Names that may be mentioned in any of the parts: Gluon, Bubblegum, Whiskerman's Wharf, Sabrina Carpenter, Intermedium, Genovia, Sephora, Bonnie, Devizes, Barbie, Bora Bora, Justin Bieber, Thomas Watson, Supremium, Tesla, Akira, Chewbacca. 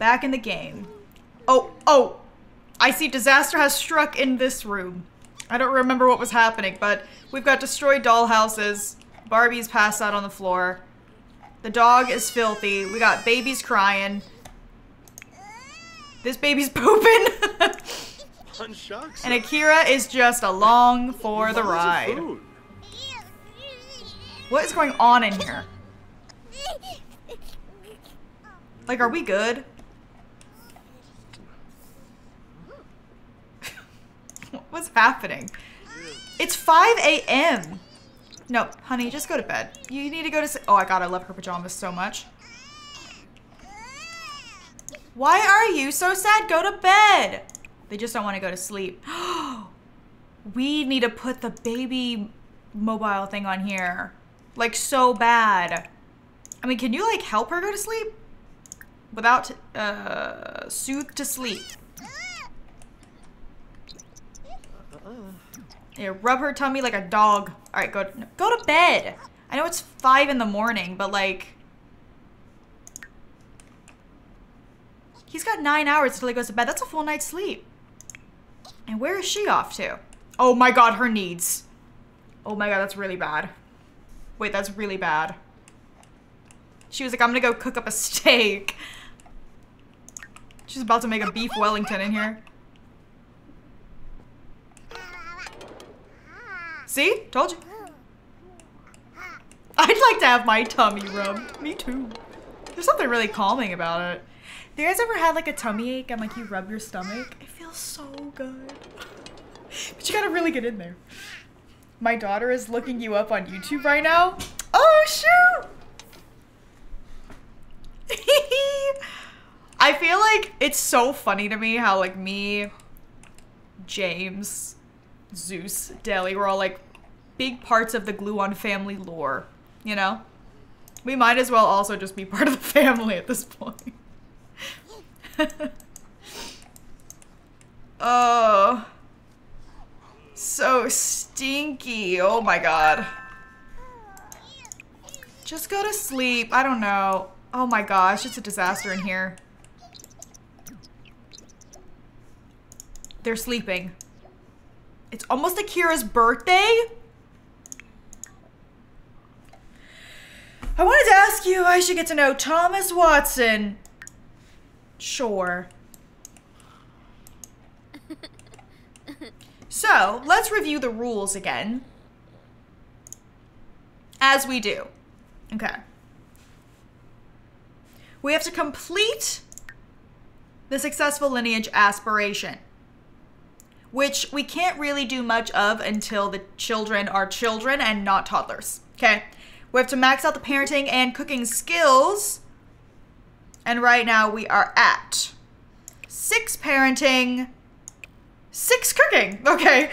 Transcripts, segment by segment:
Back in the game. Oh, I see disaster has struck in this room. I don't remember what was happening, but we've got destroyed dollhouses. Barbie's passed out on the floor. The dog is filthy. We got babies crying. This baby's pooping. And Akira is just along for the ride. What is going on in here? Like, are we good? What's happening? It's 5 a.m. No, honey, just go to bed. You need to go to sleep. Oh, my God, I love her pajamas so much. Why are you so sad? Go to bed. They just don't want to go to sleep. We need to put the baby mobile thing on here. Like, so bad. I mean, can you, like, help her go to sleep? Without, soothe to sleep. Yeah, rub her tummy like a dog. All right, go to bed. I know it's 5 in the morning, but like, he's got 9 hours till he goes to bed. That's a full night's sleep. And where is she off to? Oh my God, her needs. Oh my God, that's really bad. Wait, that's really bad. She was like, I'm gonna go cook up a steak. She's about to make a beef Wellington in here. See? Told you. I'd like to have my tummy rubbed. Me too. There's something really calming about it. You guys ever had like a tummy ache and like you rub your stomach? It feels so good. But you gotta really get in there. My daughter is looking you up on YouTube right now. Oh shoot! I feel like it's so funny to me how like me, James, Zeus, Deli, we're all like big parts of the Gluon family lore, you know? We might as well also just be part of the family at this point. Oh, so stinky. Oh my God. Just go to sleep. I don't know. Oh my gosh, it's a disaster in here. They're sleeping. It's almost Akira's birthday? I wanted to ask you, I should get to know Thomas Watson. Sure. So, let's review the rules again. As we do. Okay. We have to complete the successful lineage aspiration, which we can't really do much of until the children are children and not toddlers, okay? We have to max out the parenting and cooking skills, and right now we are at 6 parenting, 6 cooking, okay?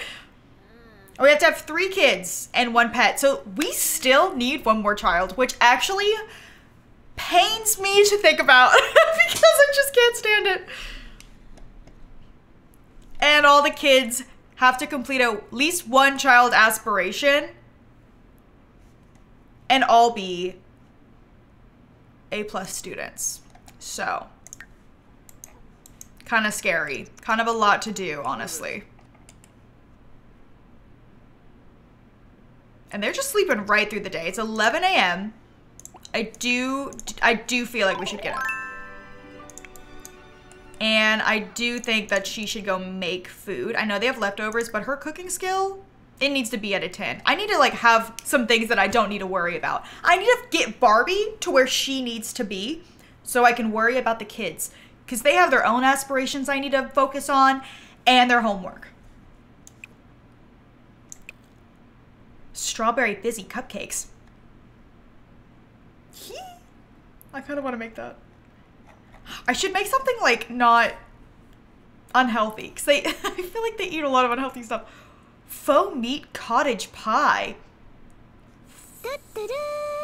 We have to have 3 kids and 1 pet, so we still need 1 more child, which actually pains me to think about because I just can't stand it. And all the kids have to complete at least 1 child aspiration and all be A+ students. So, kind of scary. Kind of a lot to do, honestly. And they're just sleeping right through the day. It's 11 a.m. I do feel like we should get up. And I do think that she should go make food. I know they have leftovers, but her cooking skill, it needs to be at a 10. I need to like have some things that I don't need to worry about. I need to get Barbie to where she needs to be so I can worry about the kids, because they have their own aspirations I need to focus on and their homework. Strawberry fizzy cupcakes. I kind of want to make that. I should make something like not unhealthy, because I feel like they eat a lot of unhealthy stuff. Faux meat cottage pie.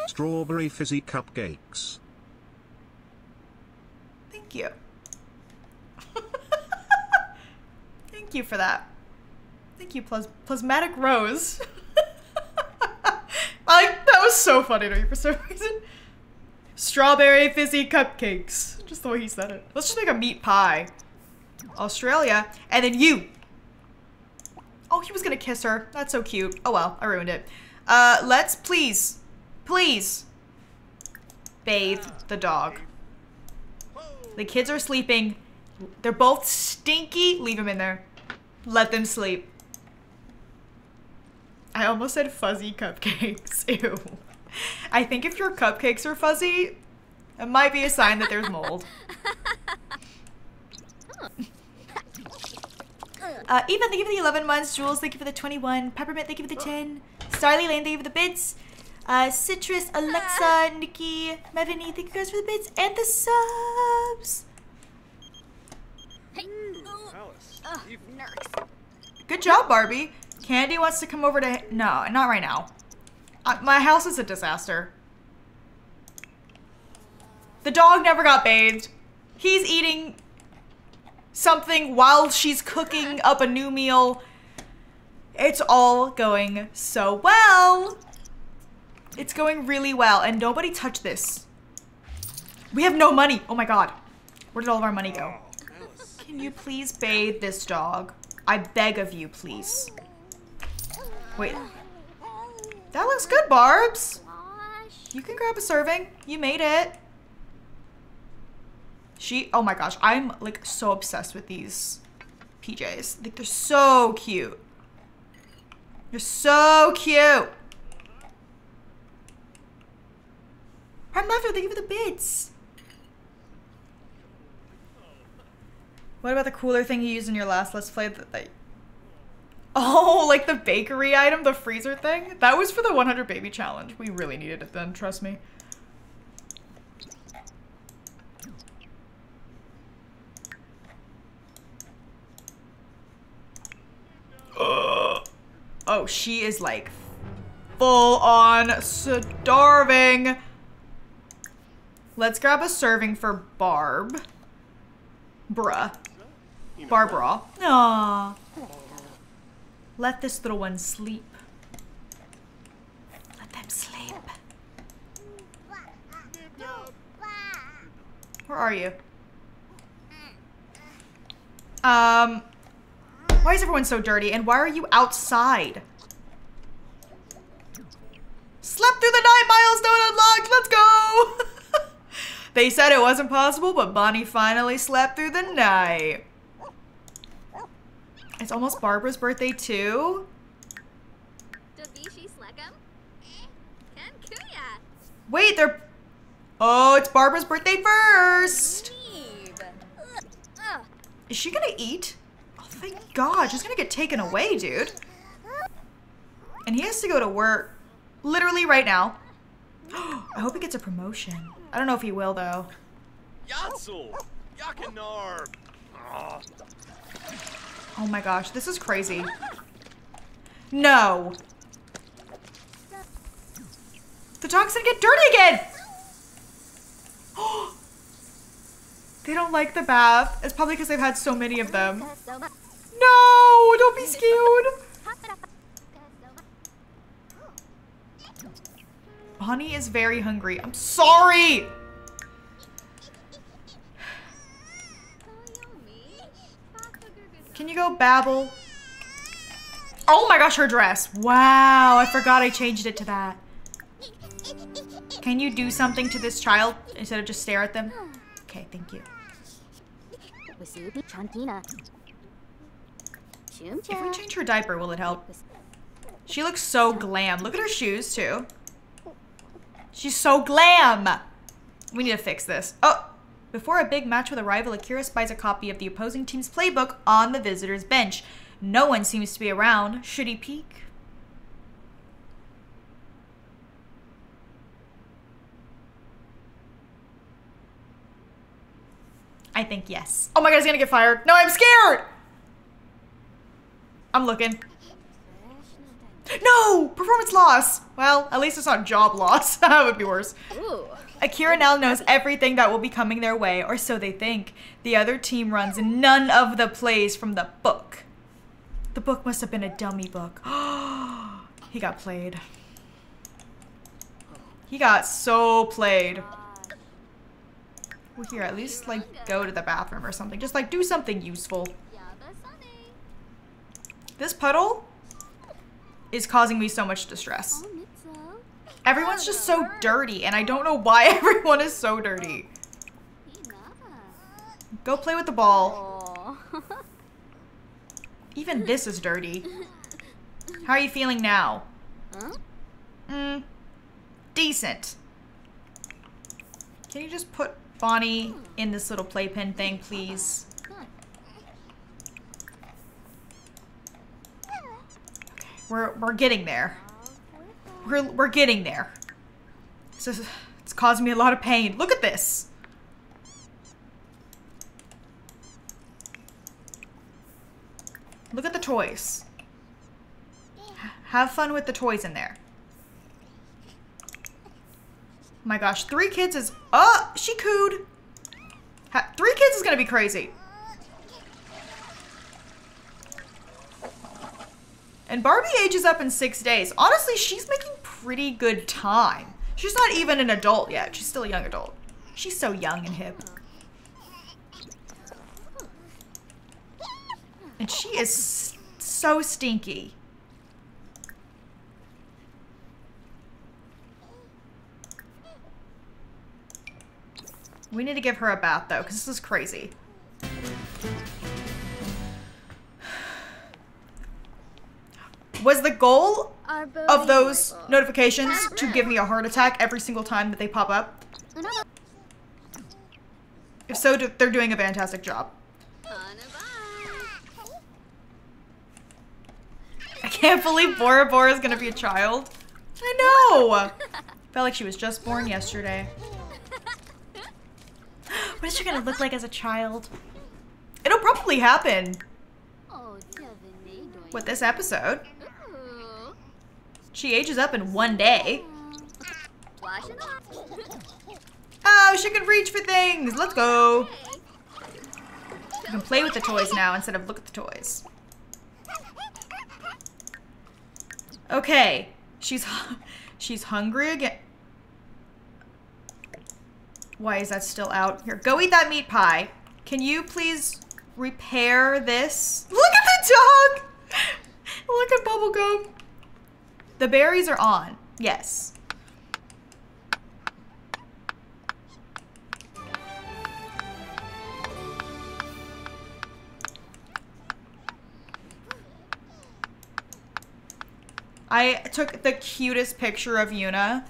Strawberry fizzy cupcakes. Thank you. Thank you for that. Thank you, Plasmatic Rose. That was so funny to me for some reason. Strawberry fizzy cupcakes. Just the way he said it. Let's just make a meat pie. Australia. And then you. Oh, he was gonna kiss her. That's so cute. Oh well, I ruined it. Let's please, please bathe the dog. The kids are sleeping. They're both stinky. Leave them in there. Let them sleep. I almost said fuzzy cupcakes. Ew. I think if your cupcakes are fuzzy, it might be a sign that there's mold. Even thank you for the 11 months. Jules, thank you for the 21. Peppermint, thank you for the 10. Starly Lane, thank you for the bits. Citrus, Alexa, Nikki, Mevany, thank you guys for the bits and the subs. Hey. Good job, Barbie. Candy wants to come over to... No, not right now. My house is a disaster. The dog never got bathed. He's eating something while she's cooking up a new meal. It's all going so well. It's going really well. And nobody touched this. We have no money. Oh my god. Where did all of our money go? Can you please bathe this dog? I beg of you, please. Wait. That looks good, Barbs. You can grab a serving. You made it. She, oh my gosh, I'm like so obsessed with these PJs. Like, they're so cute. They're so cute. Prime Laughter, thank you for the bits. What about the cooler thing you used in your last Let's Play that like... Oh, like the bakery item, the freezer thing? That was for the 100 baby challenge. We really needed it then, trust me. Oh, she is like full on starving. Let's grab a serving for Barb. Bruh. Barbara. Aww. Let this little one sleep. Let them sleep. Where are you? Why is everyone so dirty? And why are you outside? Slept through the night, milestone unlocked! Let's go! They said it wasn't possible, but Bonnie finally slept through the night. It's almost Barbara's birthday too. Wait, they're... Oh, it's Barbara's birthday first! Is she gonna eat? Oh, thank God. She's gonna get taken away, dude. And he has to go to work literally right now. I hope he gets a promotion. I don't know if he will, though. Oh my gosh, this is crazy. No. The dog's gonna get dirty again! They don't like the bath. It's probably because they've had so many of them. No! Don't be skewed! Bonnie is very hungry. I'm sorry! Can you go babble? Oh my gosh, her dress. Wow, I forgot I changed it to that. Can you do something to this child instead of just stare at them? Okay, thank you. If we change her diaper, will it help? She looks so glam. Look at her shoes, too. She's so glam. We need to fix this. Oh. Before a big match with a rival, Akira spies a copy of the opposing team's playbook on the visitor's bench. No one seems to be around. Should he peek? I think yes. Oh my god, he's gonna get fired. No, I'm scared! I'm looking. No! Performance loss! Well, at least it's not job loss. That would be worse. Ooh. Akira now knows everything that will be coming their way, or so they think. The other team runs none of the plays from the book. The book must have been a dummy book. He got played. He got so played. Well, here, at least, like, go to the bathroom or something. Just, like, do something useful. This puddle is causing me so much distress. Everyone's just so dirty, and I don't know why everyone is so dirty. Go play with the ball. Even this is dirty. How are you feeling now? Decent. Can you just put Bonnie in this little playpen thing, please? Okay, we're getting there. We're getting there. It's causing me a lot of pain. Look at this. Look at the toys. Have fun with the toys in there. My gosh, 3 kids is... Oh, she cooed. 3 kids is gonna be crazy. And Barbie ages up in 6 days. Honestly, she's making pretty good time. She's not even an adult yet. She's still a young adult. She's so young and hip. And she is so stinky. We need to give her a bath, though, because this is crazy. Was the goal of those notifications to give me a heart attack every single time that they pop up? If so, they're doing a fantastic job. I can't believe Bora Bora is going to be a child. I know! Felt like she was just born yesterday. What is she gonna look like as a child? It'll probably happen with this episode. She ages up in 1 day. Oh, she can reach for things. Let's go. You can play with the toys now instead of look at the toys. Okay, she's hungry again. Why is that still out? Here, go eat that meat pie. Can you please repair this? Look at the dog! Look at Bubblegum. The berries are on. Yes. I took the cutest picture of Yuna.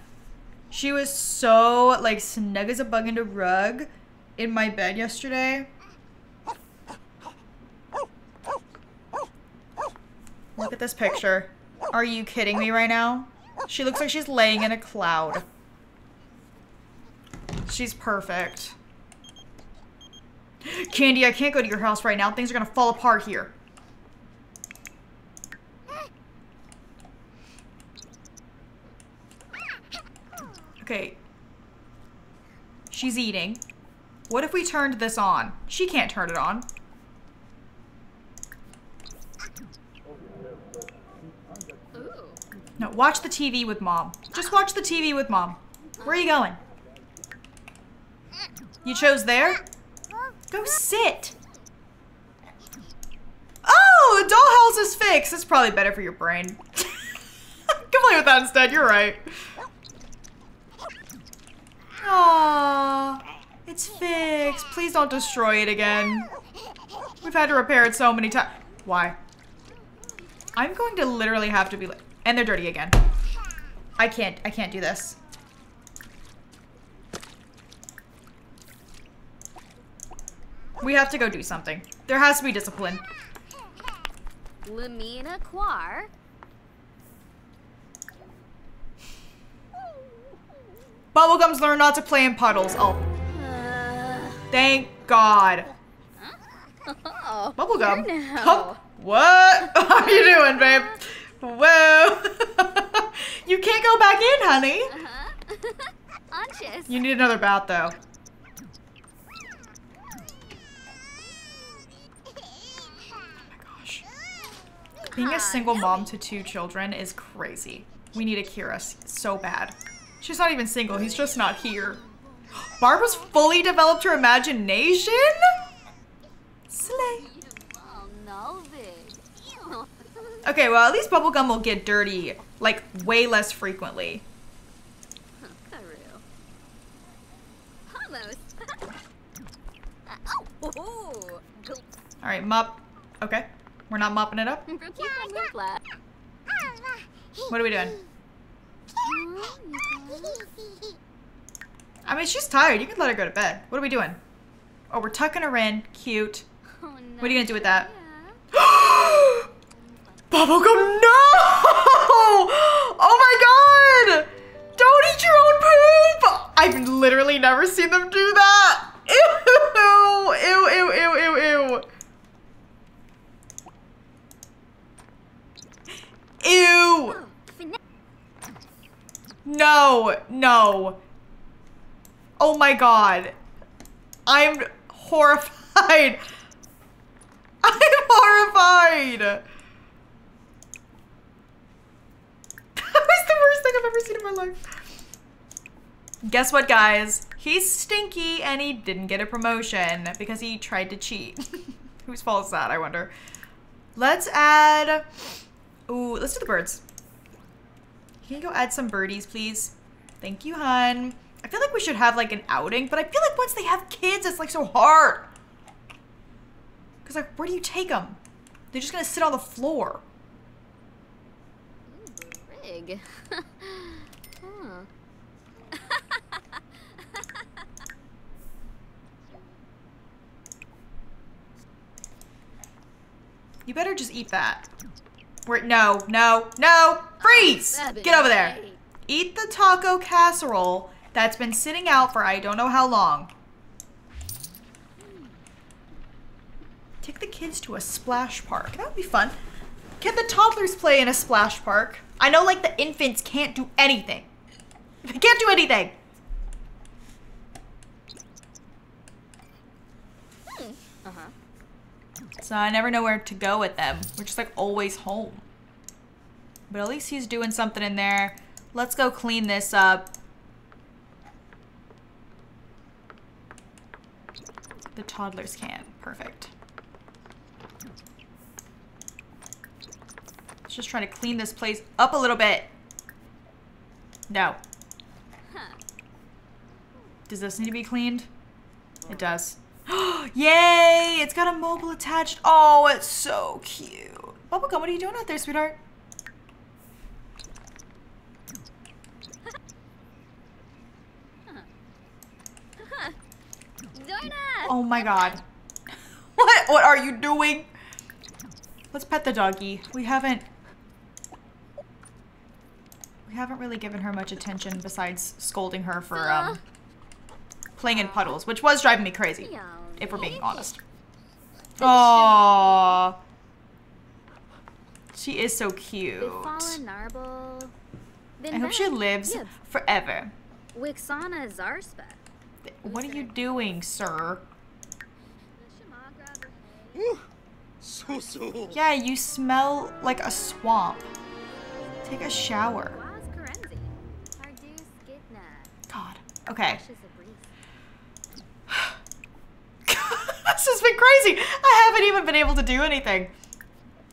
She was so, like, snug as a bug in a rug in my bed yesterday. Look at this picture. Are you kidding me right now? She looks like she's laying in a cloud. She's perfect. Candy, I can't go to your house right now. Things are gonna fall apart here. Okay, she's eating. What if we turned this on? She can't turn it on. No, watch the TV with mom. Just watch the TV with mom. Where are you going? You chose there? Go sit. Oh, the dollhouse is fixed. That's probably better for your brain. Go play with that instead, you're right. Aww, it's fixed. Please don't destroy it again. We've had to repair it so many times. Why? I'm going to literally have to be like, and they're dirty again. I can't do this. We have to go do something. There has to be discipline. Lamina Quar. Bubblegums learn not to play in puddles. Oh. Thank God. Oh, Bubblegum. Oh, what are you doing, babe? Whoa. You can't go back in, honey. You need another bath, though. Oh, my gosh. Being a single mom to 2 children is crazy. We need Akira so bad. She's not even single, he's just not here. Barbara's fully developed her imagination? Slay. Okay, well, at least Bubblegum will get dirty, like, way less frequently. Alright, mop. Okay. We're not mopping it up. What are we doing? I mean, she's tired. You can let her go to bed. What are we doing? Oh, we're tucking her in. Cute. What are you gonna do with that? Bubblegum, no! Oh my god! Don't eat your own poop! I've literally never seen them do that! Ew! Ew, ew, ew, ew, ew. Ew! No, no. Oh my god. I'm horrified. I'm horrified! That was the worst thing I've ever seen in my life. Guess what, guys? He's stinky and he didn't get a promotion because he tried to cheat. Whose fault is that, I wonder? Let's add... Ooh, let's do the birds. Can you go add some birdies, please? Thank you, hun. I feel like we should have, like, an outing, but I feel like once they have kids, it's, like, so hard. Because, like, where do you take them? They're just gonna sit on the floor. Big. Huh. You better just eat that. We're, no, no, no! Freeze! Get over there. Eat the taco casserole that's been sitting out for I don't know how long. Take the kids to a splash park. That would be fun. Can the toddlers play in a splash park? I know, like, the infants can't do anything. They can't do anything. So I never know where to go with them. We're just, like, always home. But at least he's doing something in there. Let's go clean this up. The toddlers can. Perfect. Let's just try to clean this place up a little bit. No. Does this need to be cleaned? It does. Yay! It's got a mobile attached. Oh, it's so cute. Bubblegum, what are you doing out there, sweetheart? Oh my god. What are you doing? Let's pet the doggy. We haven't really given her much attention besides scolding her for playing in puddles, which was driving me crazy, if we're being honest. Aww. She is so cute. I hope she lives forever. What are you doing, sir? Yeah, you smell like a swamp. Take a shower. God. Okay. This has been crazy. I haven't even been able to do anything.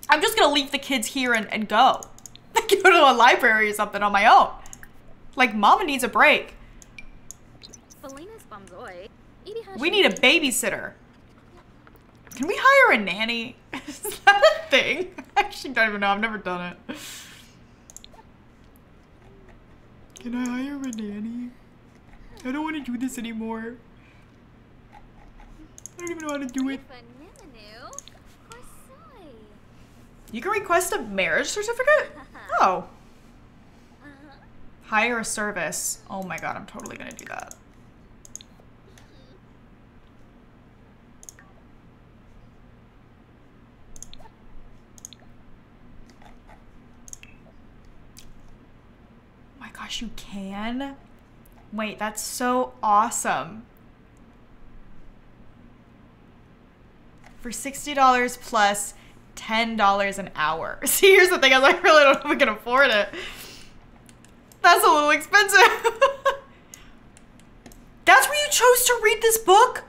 I'm just gonna leave the kids here and go. I go to a library or something on my own. Like, mama needs a break. We need a babysitter. Can we hire a nanny? Is that a thing? I actually don't even know. I've never done it. Can I hire a nanny? I don't want to do this anymore. I don't even know how to do it. You can request a marriage certificate? Oh. Hire a service. Oh my god, I'm totally gonna do that. Oh my gosh, you can? Wait, that's so awesome. For $60 plus $10 an hour. See, here's the thing, I really don't know if I can afford it. That's a little expensive. That's where you chose to read this book?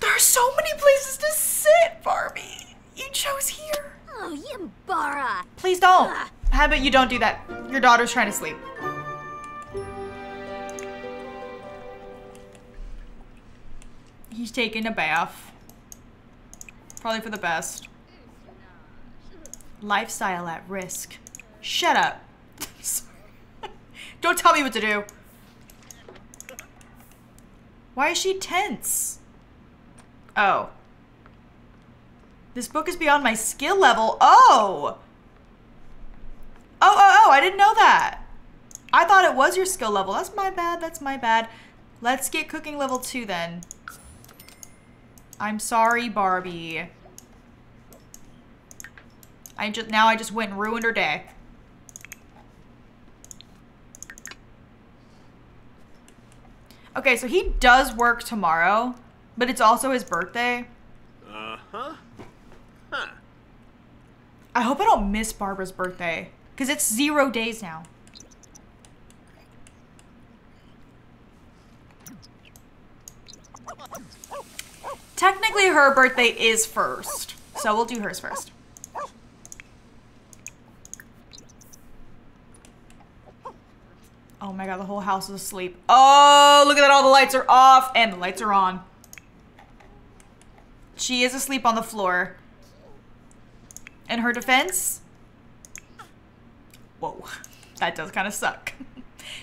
There are so many places to sit, Barbie. You chose here. Oh, you Bora. Please don't. How about you don't do that? Your daughter's trying to sleep. He's taking a bath. Probably for the best. Lifestyle at risk. Shut up. Don't tell me what to do. Why is she tense? Oh. This book is beyond my skill level. Oh! Oh, I didn't know that. I thought it was your skill level. That's my bad, that's my bad. Let's get cooking level 2 then. I'm sorry, Barbie. I just went and ruined her day. Okay, so he does work tomorrow, but it's also his birthday. I hope I don't miss Barbara's birthday, because it's 0 days now. Technically, her birthday is first, so we'll do hers first. Oh my god, the whole house is asleep. Oh, look at that, all the lights are off and the lights are on. She is asleep on the floor. In her defense, whoa, that does kind of suck.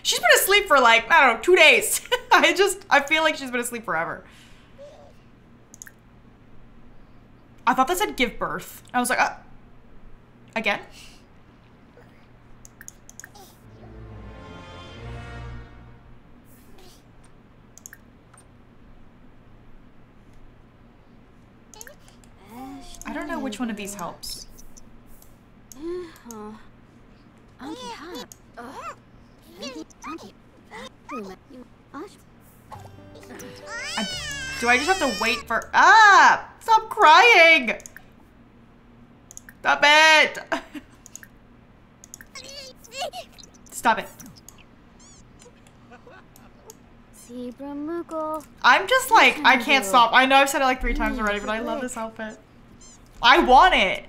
She's been asleep for like, I don't know, 2 days. I feel like she's been asleep forever. I thought that said give birth. I was like, again? I don't know which one of these helps. Do I just have to wait for... Ah! Stop crying! Stop it! Stop it. I'm just like, I can't stop. I know I've said it like 3 times already, but I love this outfit. I want it.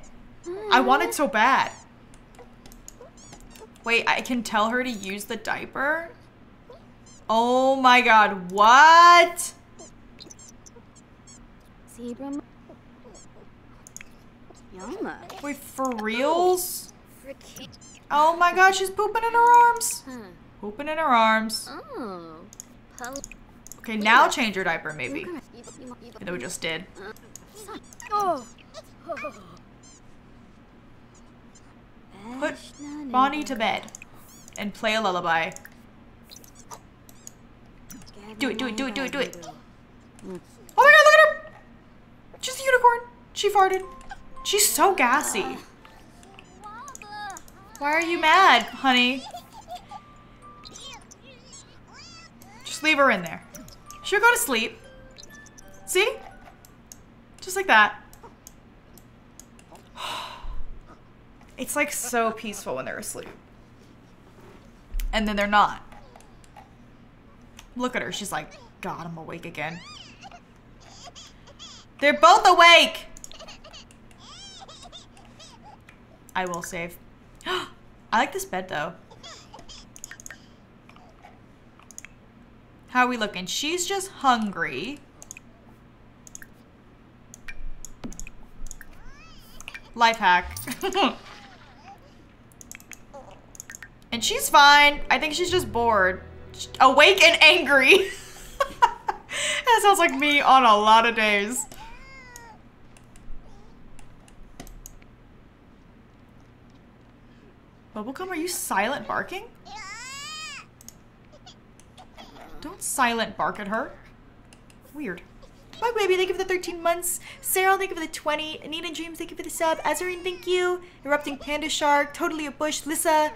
I want it so bad. Wait, I can tell her to use the diaper? Oh my god, what? Wait, for reals? Oh my god, she's pooping in her arms. Pooping in her arms. Okay, now change her diaper, maybe. You know, we just did. Put Bonnie to bed and play a lullaby. Do it, do it, do it, do it, do it. Oh my god, look at her! She's a unicorn. She farted. She's so gassy. Why are you mad, honey? Just leave her in there. She'll go to sleep. See? Just like that. It's like so peaceful when they're asleep. And then they're not. Look at her. She's like, God, I'm awake again. They're both awake! I will save. I like this bed, though. How are we looking? She's just hungry. Life hack. And she's fine. I think she's just bored. Awake and angry. That sounds like me on a lot of days. Bubblegum, are you silent barking? Don't silent bark at her. Weird. Bug Baby, thank you for the 13 months. Sarah, thank you for the 20. Anita Dreams, thank you for the sub. Azarine, thank you. Erupting Panda Shark, Totally a Bush. Lissa,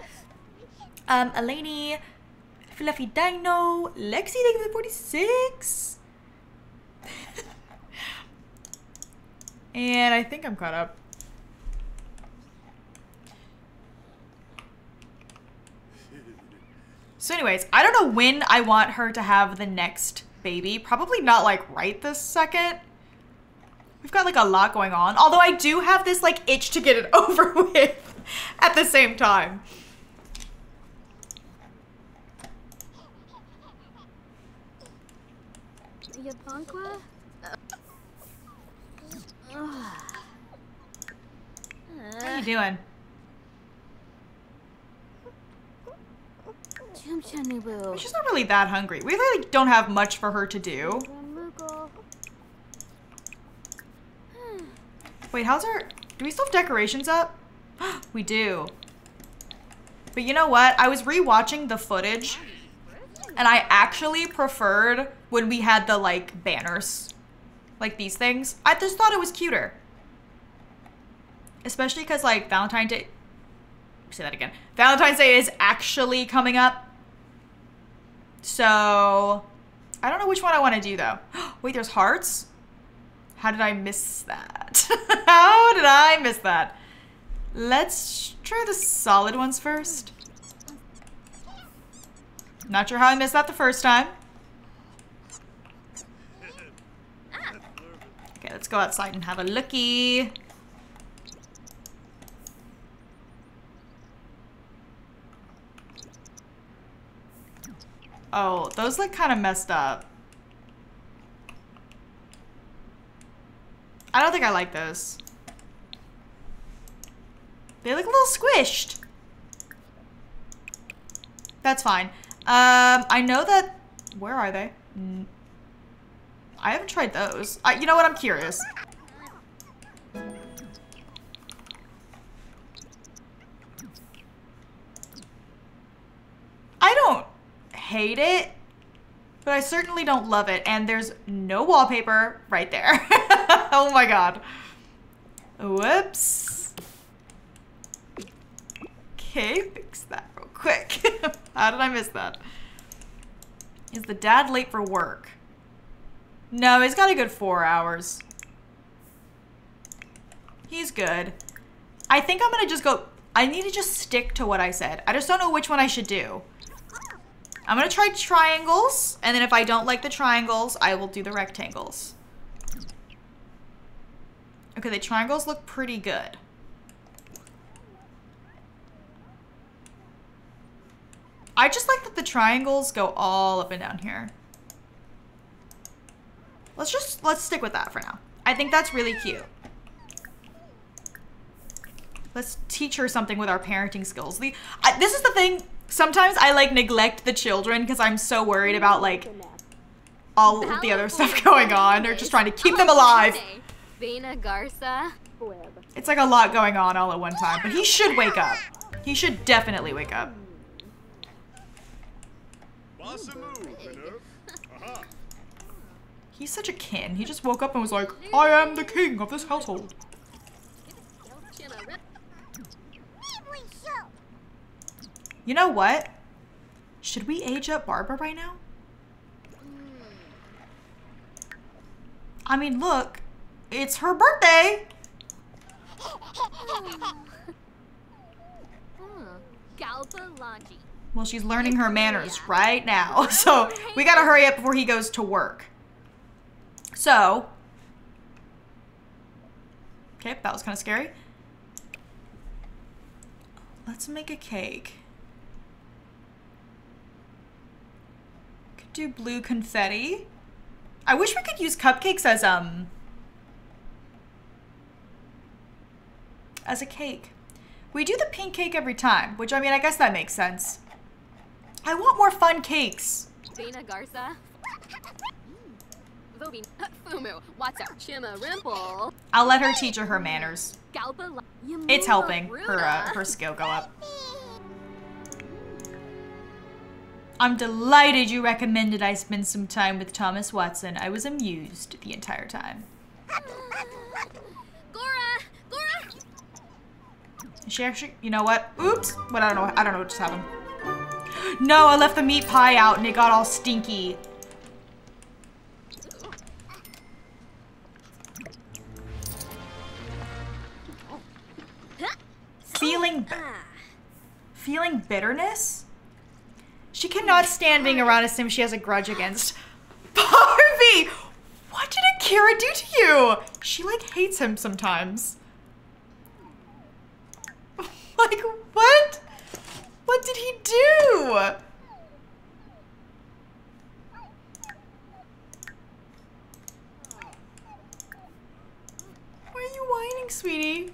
Eleni, Fluffy Dino, Lexi, thank you for the 46. And I think I'm caught up. So anyways, I don't know when I want her to have the next baby. Probably not like right this second. We've got like a lot going on. Although I do have this like itch to get it over with at the same time. What are you doing? She's not really that hungry. We really don't have much for her to do. Wait, how's her... Do we still have decorations up? We do. But you know what? I was re-watching the footage, and I actually preferred when we had the, like, banners. Like, these things. I just thought it was cuter. Especially because, like, Valentine's Day... Say that again. Valentine's Day is actually coming up. So, I don't know which one I want to do, though. Wait, there's hearts? How did I miss that? How did I miss that? Let's try the solid ones first. Not sure how I missed that the first time. Okay, let's go outside and have a lookie. Oh, those look kind of messed up. I don't think I like those. They look a little squished. That's fine. I know that... Where are they? I haven't tried those. You know what? I'm curious. I don't... hate it, but I certainly don't love it. And there's no wallpaper right there. Oh my god. Whoops. Okay, fix that real quick. How did I miss that? Is the dad late for work? No, he's got a good 4 hours. He's good. I think I'm gonna just go, I need to just stick to what I said. I just don't know which one I should do. I'm gonna try triangles, and then if I don't like the triangles, I will do the rectangles. Okay, the triangles look pretty good. I just like that the triangles go all up and down here. Let's stick with that for now. I think that's really cute. Let's teach her something with our parenting skills. This is the thing. Sometimes I, like, neglect the children because I'm so worried about, like, all the other stuff going on or just trying to keep them alive. It's, like, a lot going on all at one time, but he should wake up. He should definitely wake up. He's such a kin. He just woke up and was like, I am the king of this household. You know what? Should we age up Barbara right now? I mean, look, it's her birthday. Well, she's learning her manners right now. So we gotta hurry up before he goes to work. So, okay, that was kind of scary. Let's make a cake. Do blue confetti. I wish we could use cupcakes as a cake. We do the pink cake every time, which I mean, I guess that makes sense. I want more fun cakes. I'll let her teach her manners. It's helping her skill go up. I'm delighted you recommended I spend some time with Thomas Watson. I was amused the entire time. Is she actually, you know what? Oops, but I don't know what just happened. No, I left the meat pie out and it got all stinky. Feeling bitterness? She can not stand being around a sim she has a grudge against. Barbie! What did Akira do to you? She like hates him sometimes. Like what? What did he do? Why are you whining, sweetie?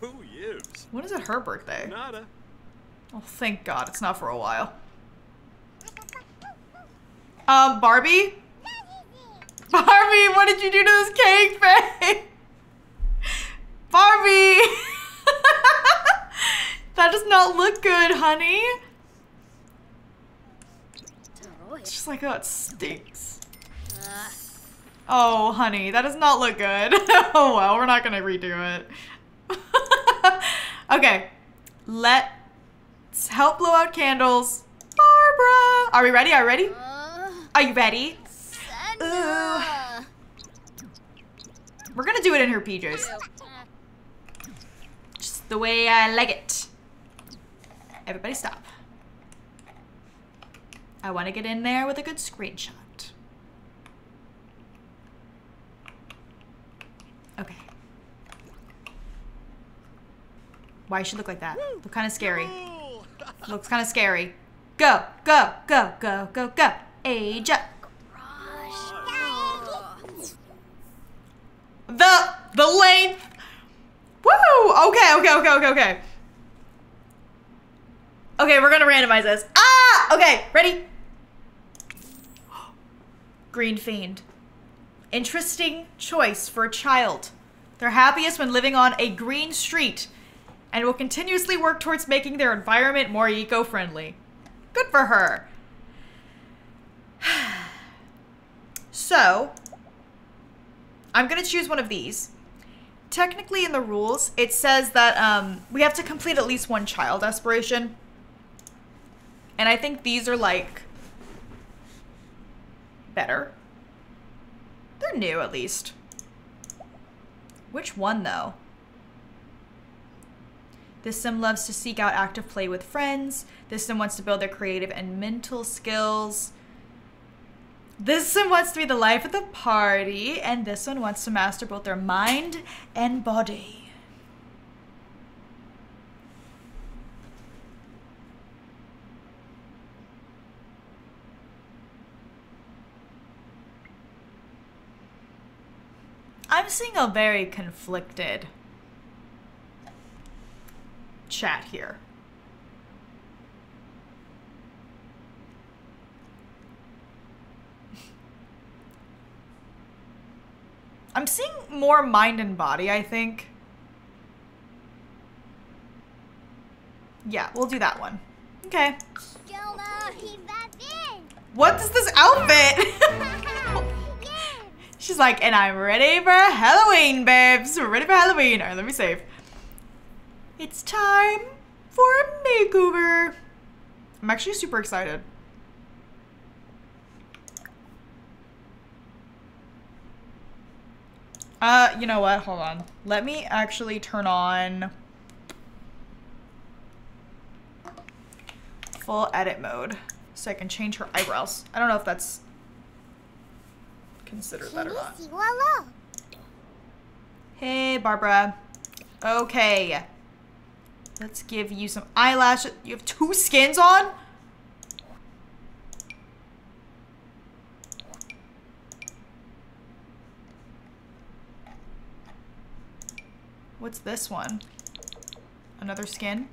Who gives? When is it her birthday? Nada. Oh, thank God, it's not for a while. Barbie? Barbie, what did you do to this cake, babe? Barbie! That does not look good, honey. It's just like, oh, it stinks. Oh, honey, that does not look good. Oh, well, we're not gonna redo it. Okay, let's help blow out candles. Barbara! Are we ready? Are you ready? Are you ready? Ooh. We're gonna do it in her PJs. Just the way I like it. Everybody stop. I want to get in there with a good screenshot. Okay. Why should look like that? Look kind of scary. Looks kind of scary. Go, go, go, go, go, go. Age up. The length. Woo! Okay, okay, okay, okay, okay. Okay, we're gonna randomize this. Ah! Okay, ready? Green Fiend. Interesting choice for a child. They're happiest when living on a green street and will continuously work towards making their environment more eco-friendly. Good for her. So, I'm gonna choose one of these. Technically in the rules, it says that we have to complete at least one child aspiration. And I think these are like better. They're new at least. Which one though? This sim loves to seek out active play with friends. This sim wants to build their creative and mental skills. This sim wants to be the life of the party, and this one wants to master both their mind and body. I'm seeing a very conflicted chat here. I'm seeing more mind and body, I think. Yeah, we'll do that one. Okay. What is this outfit? She's like, and I'm ready for Halloween, babes. We're ready for Halloween. All right, let me save. It's time for a makeover. I'm actually super excited. You know what? Hold on. Let me actually turn on full edit mode so I can change her eyebrows. I don't know if that's considered that or not. Hey, Barbara. Okay. Let's give you some eyelashes. You have two skins on? What's this one? Another skin?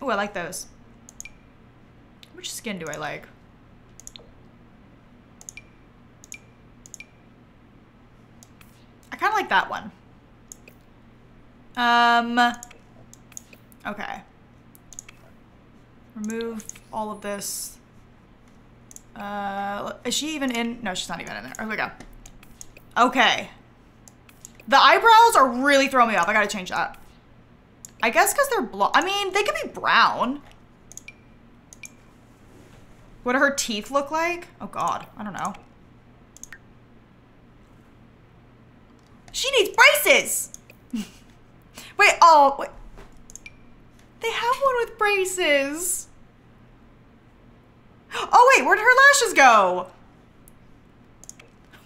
Oh, I like those. Which skin do I like? I kind of like that one. Okay. Remove all of this. Is she even in? No, she's not even in there. Here we go. Okay. The eyebrows are really throwing me off. I gotta change that. I guess because they're blonde. I mean, they could be brown. What do her teeth look like? Oh, God. I don't know. She needs braces! Wait, oh, wait. They have one with braces. Oh wait, where did her lashes go?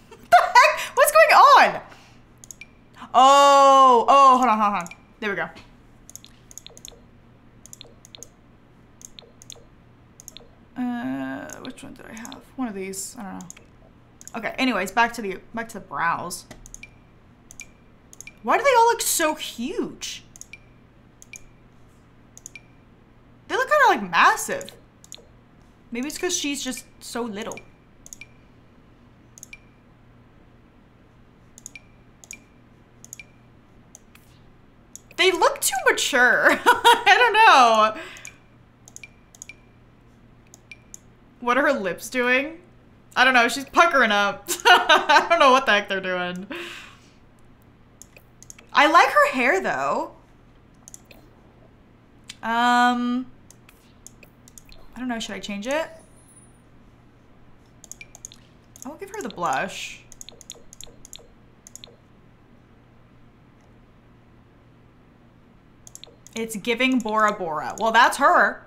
What the heck? What's going on? Oh, oh, hold on, hold on. There we go. Which one did I have? One of these, I don't know. Okay, anyways, back to the brows. Why do they all look so huge? They look kind of like massive. Maybe it's because she's just so little. They look too mature. I don't know. What are her lips doing? I don't know. She's puckering up. I don't know what the heck they're doing. I like her hair though. I don't know. Should I change it? I will give her the blush. It's giving Bora Bora. Well, that's her.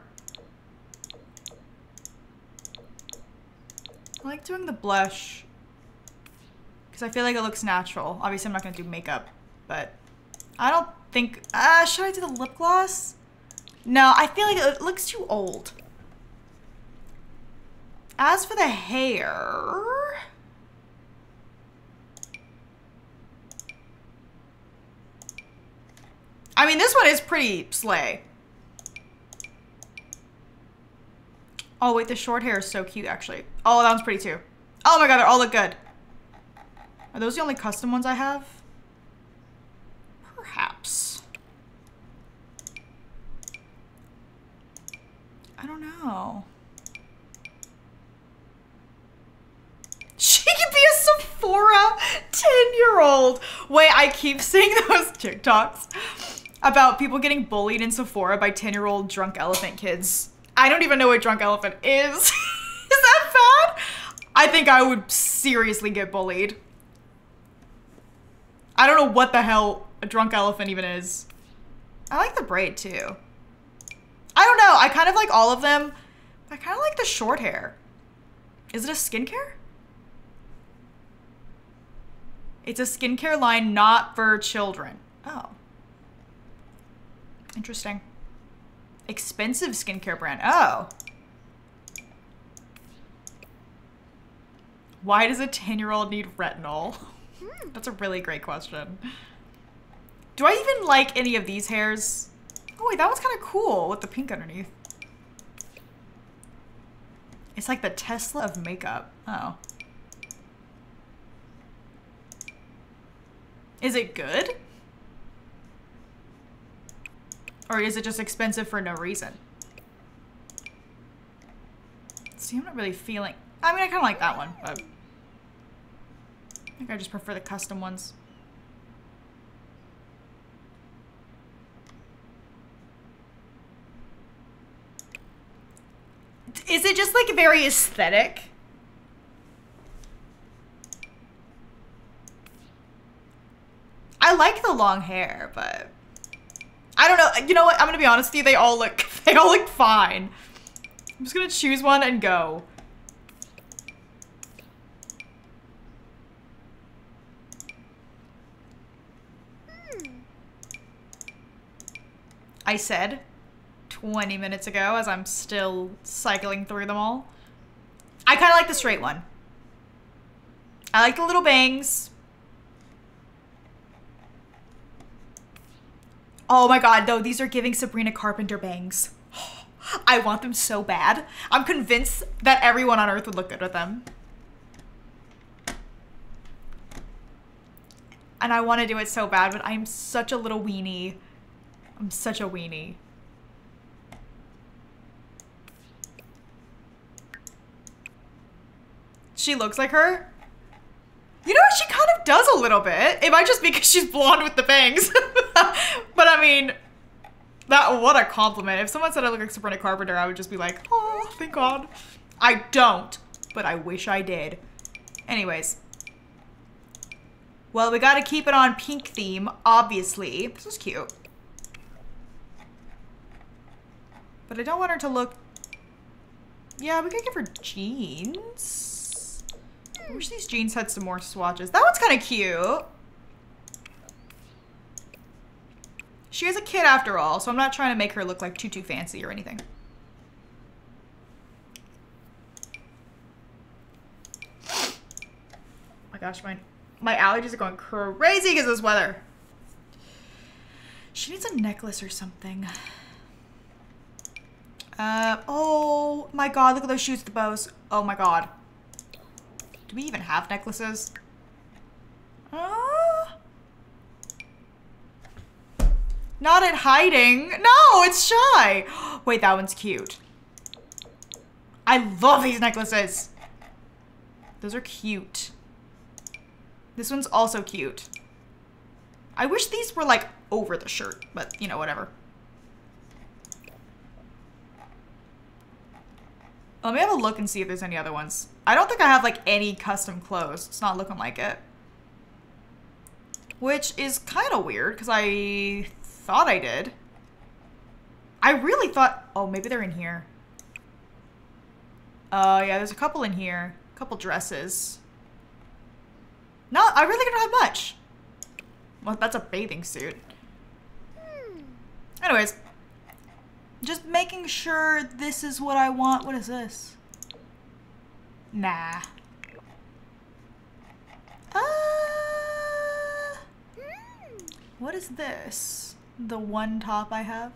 I like doing the blush because I feel like it looks natural. Obviously, I'm not going to do makeup, but I don't think... should I do the lip gloss? No, I feel like it looks too old. As for the hair... I mean, this one is pretty slay. Oh, wait, the short hair is so cute, actually. Oh, that one's pretty, too. Oh, my God, they all look good. Are those the only custom ones I have? Perhaps. I don't know. She could be a Sephora 10-year-old. Wait, I keep seeing those TikToks about people getting bullied in Sephora by 10-year-old drunk elephant kids. I don't even know what drunk elephant is. Is that bad? I think I would seriously get bullied. I don't know what the hell a drunk elephant even is. I like the braid too. I don't know. I kind of like all of them. I kind of like the short hair. Is it a skincare? It's a skincare line not for children. Oh. Interesting. Expensive skincare brand. Oh. Why does a 10-year-old need retinol? That's a really great question. Do I even like any of these hairs? Oh, wait, that one's kind of cool with the pink underneath. It's like the Tesla of makeup. Oh. Is it good? Or is it just expensive for no reason? See, I'm not really feeling... I mean, I kind of like that one, but... I think I just prefer the custom ones. Is it just, like, very aesthetic? I like the long hair, but... I don't know. You know what? I'm gonna be honest with you. They all look fine. I'm just gonna choose one and go. I said 20 minutes ago as I'm still cycling through them all. I kind of like the straight one. I like the little bangs. Oh my God, though, these are giving Sabrina Carpenter bangs. I want them so bad. I'm convinced that everyone on Earth would look good with them. And I want to do it so bad, but I'm such a little weenie. I'm such a weenie. She looks like her. You know what? She kind of does a little bit. It might just be because she's blonde with the bangs. But I mean, what a compliment. If someone said I look like Sabrina Carpenter, I would just be like, oh, thank God. I don't, but I wish I did. Anyways. Well, we gotta keep it on pink theme, obviously. This is cute. But I don't want her to look... Yeah, we could give her jeans. I wish these jeans had some more swatches. That one's kind of cute. She is a kid after all, so I'm not trying to make her look like too fancy or anything. Oh my gosh, my allergies are going crazy because of this weather. She needs a necklace or something. Oh my god, look at those shoes with the bows. Oh my god. Do we even have necklaces? Not at hiding. No, it's shy. Wait, that one's cute. I love these necklaces. Those are cute. This one's also cute. I wish these were like over the shirt, but you know, whatever. Let me have a look and see if there's any other ones. I don't think I have, like, any custom clothes. It's not looking like it. Which is kind of weird, because I thought I did. I really thought... Oh, maybe they're in here. Yeah, there's a couple in here. A couple dresses. No, I really don't have much. Well, that's a bathing suit. Anyways... Just making sure this is what I want. What is this? Nah. What is this? The one top I have?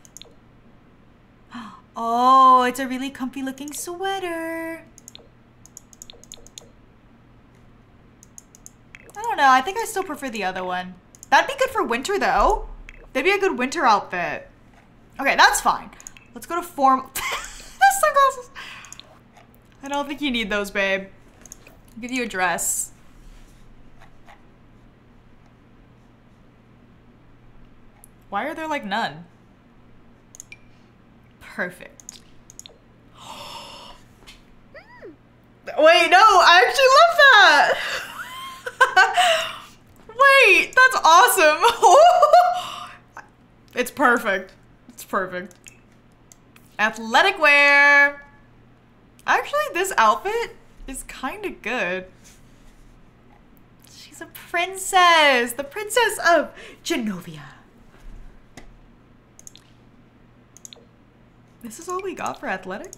Oh, it's a really comfy looking sweater. I don't know. I think I still prefer the other one. That'd be good for winter though. That'd be a good winter outfit. Okay, that's fine. Let's go to formal. Sunglasses. I don't think you need those, babe. I'll give you a dress. Why are there like none? Perfect. Wait, no, I actually love that. Wait, that's awesome. It's perfect. It's perfect. Athletic wear. Actually, this outfit is kind of good. She's a princess. The princess of Genovia. This is all we got for athletic?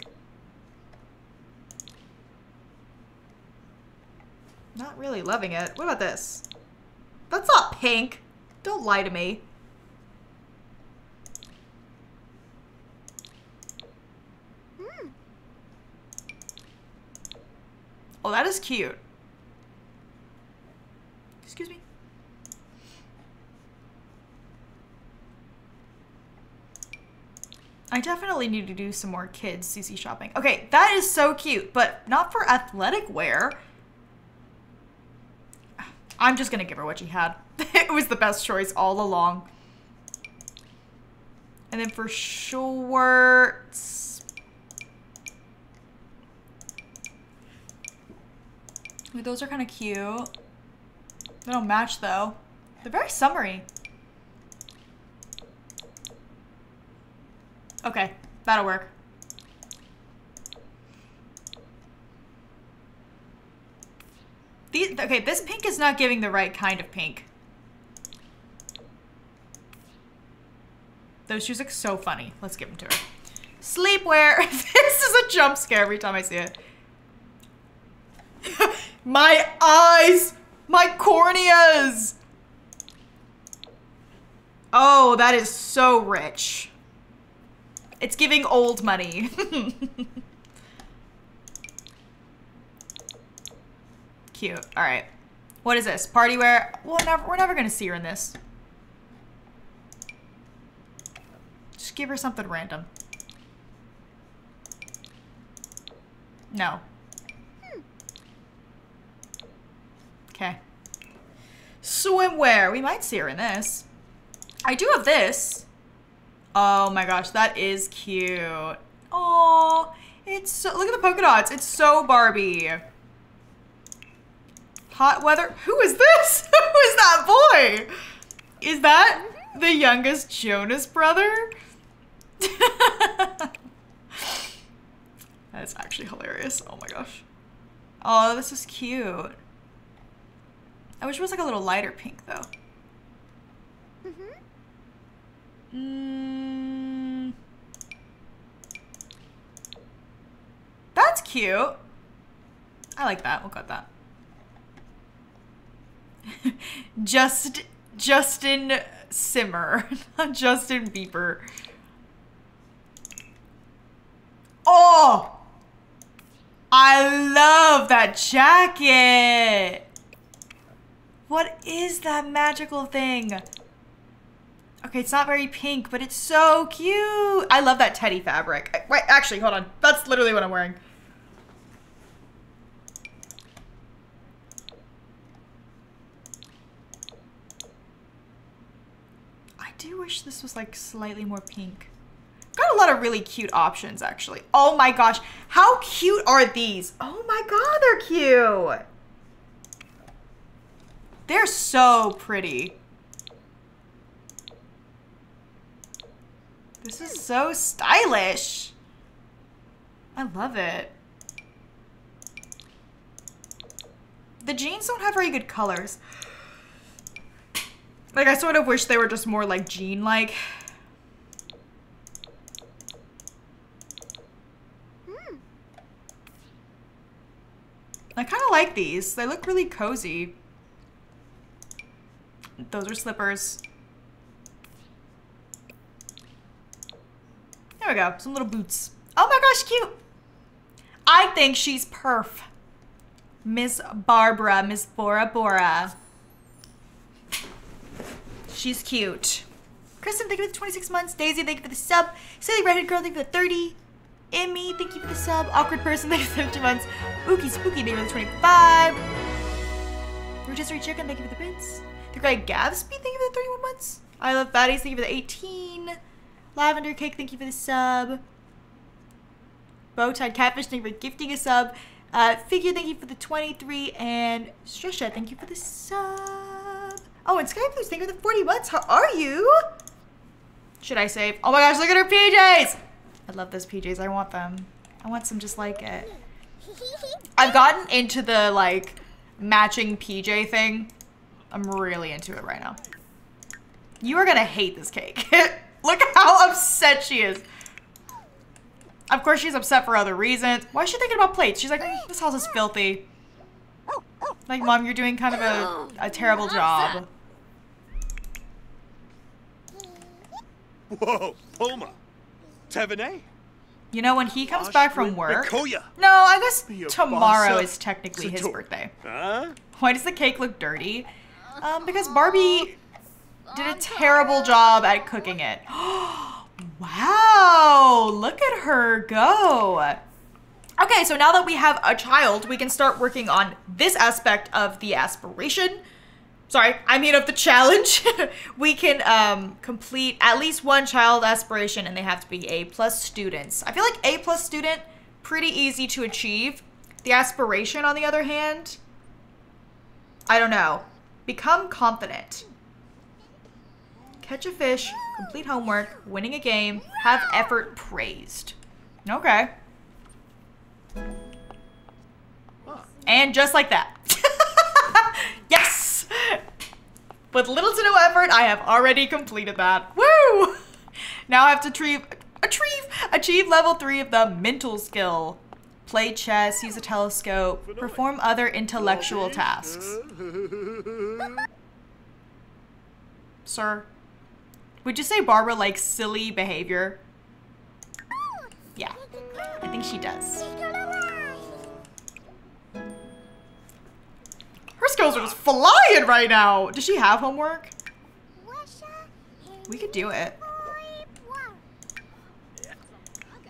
Not really loving it. What about this? That's not pink. Don't lie to me. Oh, that is cute. Excuse me. I definitely need to do some more kids CC shopping. Okay, that is so cute, but not for athletic wear. I'm just gonna give her what she had. It was the best choice all along. And then for shorts... Those are kind of cute. They don't match though. They're very summery. Okay, that'll work. Okay, this pink is not giving the right kind of pink. Those shoes look so funny. Let's give them to her. Sleepwear. This is a jump scare every time I see it. My eyes! My corneas! Oh, that is so rich. It's giving old money. Cute. All right. What is this? Party wear? We're never gonna see her in this. Just give her something random. No. Okay. Swimwear. We might see her in this. I do have this. Oh my gosh, that is cute. Oh, it's so, look at the polka dots. It's so Barbie. Hot weather. Who is this? Who is that boy? Is that the youngest Jonas brother? That's actually hilarious. Oh my gosh. Oh, this is cute. I wish it was like a little lighter pink though. Mm. That's cute. I like that. We'll cut that. Justin Simmer, not Justin Bieber. Oh, I love that jacket. What is that magical thing? Okay, it's not very pink, but it's so cute. I love that teddy fabric. Wait, actually, hold on. That's literally what I'm wearing. I do wish this was like slightly more pink. Got a lot of really cute options actually. Oh my gosh, how cute are these? Oh my god, they're cute. They're so pretty. This is so stylish. I love it. The jeans don't have very good colors. Like, I sort of wish they were just more, like, jean-like. Mm. I kind of like these. They look really cozy. Those are slippers. There we go. Some little boots. Oh my gosh, cute. I think she's perf. Miss Barbara, Miss Bora Bora. She's cute. Kristen, thank you for the 26 months. Daisy, thank you for the sub. Silly Redhead Girl, thank you for the 30. Emmy, thank you for the sub. Awkward Person, thank you for the 50 months. Ookie Spooky, thank you for the 25. Rotisserie Chicken, thank you for the bits. The Guy Gatsby, thank you for the 31 months. I Love Fatties, thank you for the 18. Lavender Cake, thank you for the sub. Bowtied Catfish, thank you for gifting a sub. Figure, thank you for the 23. And Strisha, thank you for the sub. Oh, and Sky Blues, thank you for the 40 months. How are you? Should I save? Oh my gosh, look at her PJs! I love those PJs. I want them. I want some just like it. I've gotten into the, like, matching PJ thing. I'm really into it right now. You are gonna hate this cake. Look how upset she is. Of course, she's upset for other reasons. Why is she thinking about plates? She's like, this house is filthy. Like, Mom, you're doing kind of a terrible job. Whoa, Poma, Tevene. You know, when he comes back from work. No, I guess tomorrow is technically his birthday. Why does the cake look dirty? Because Barbie did a terrible job at cooking it. Wow, look at her go. Okay, so now that we have a child, we can start working on this aspect of the aspiration. Sorry, I mean of the challenge. We can complete at least one child aspiration and they have to be A+ students. I feel like A+ student, pretty easy to achieve. The aspiration, on the other hand, I don't know. Become confident. Catch a fish, complete homework, winning a game, have effort praised. Okay. And just like that. Yes! With little to no effort, I have already completed that. Woo! Now I have to achieve level 3 of the mental skill. Play chess, use a telescope, perform other intellectual tasks. Sir, would you say Barbara likes silly behavior? Yeah, I think she does. Her skills are just flying right now. Does she have homework? We could do it.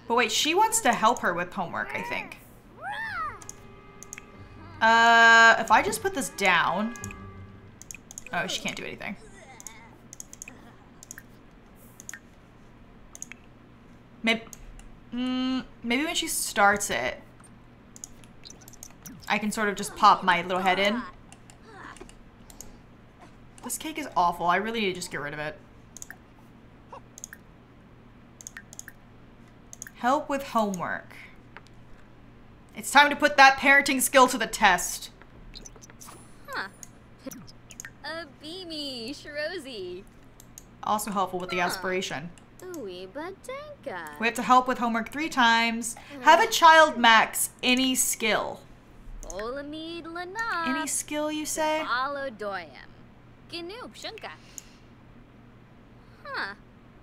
But wait, she wants to help her with homework, I think. If I just put this down. Oh, she can't do anything. Maybe when she starts it, I can sort of just pop my little head in. This cake is awful. I really need to just get rid of it. Help with homework. It's time to put that parenting skill to the test. Huh. A beamy Shirozi. Also helpful with the aspiration. We have to help with homework 3 times. Have a child max any skill. Any skill, you say? Huh.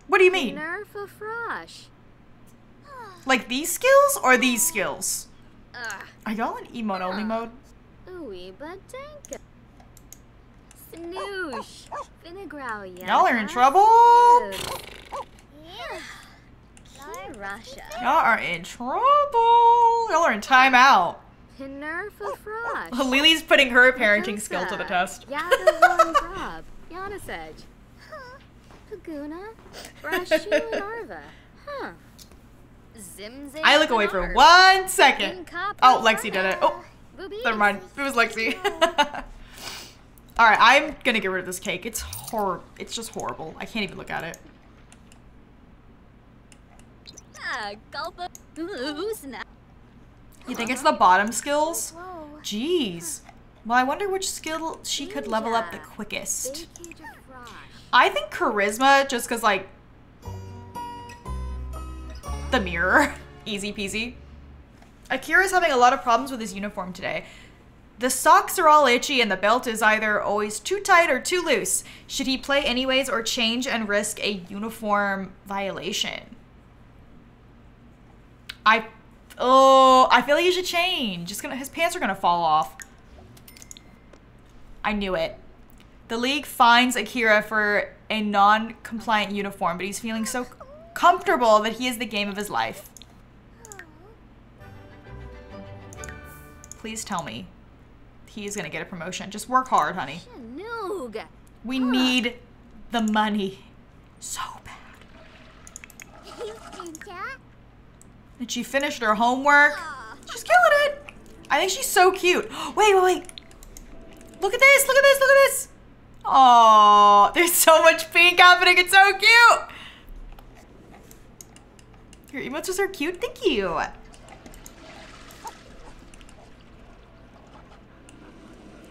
What do you mean? Like these skills or these skills? Are y'all in emote only mode? Y'all are in trouble. Y'all are in trouble. Y'all are in timeout. Lily's putting her parenting skill to the test. I look away for 1 second. Oh, Lexi did it. Oh, never mind. It was Lexi. Alright, I'm gonna get rid of this cake. It's horrible. It's just horrible. I can't even look at it. You think it's the bottom skills? Jeez. Well, I wonder which skill she could level up the quickest. I think charisma, just because, like, the mirror. Easy peasy. Akira's having a lot of problems with his uniform today. The socks are all itchy and the belt is either always too tight or too loose. Should he play anyways or change and risk a uniform violation? I feel like you should change. His pants are gonna fall off. I knew it. The league fines Akira for a non-compliant uniform, but he's feeling so comfortable that he is the game of his life. Please tell me he is gonna get a promotion. Just work hard, honey. We need the money so bad. And she finished her homework. She's killing it. I think she's so cute. Wait. Look at this, look at this. Oh, there's so much pink happening. It's so cute. Your emotes are so cute. Thank you.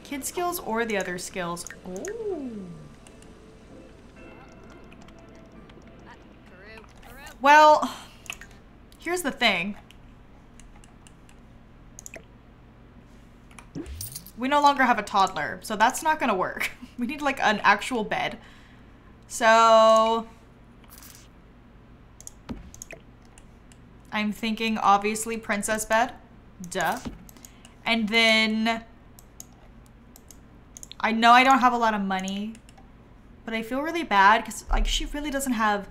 Kid skills or the other skills? Oh. Well, here's the thing. We no longer have a toddler, so that's not gonna work. We need like an actual bed. So I'm thinking obviously princess bed. Duh. And then I know I don't have a lot of money, but I feel really bad because, like, she really doesn't have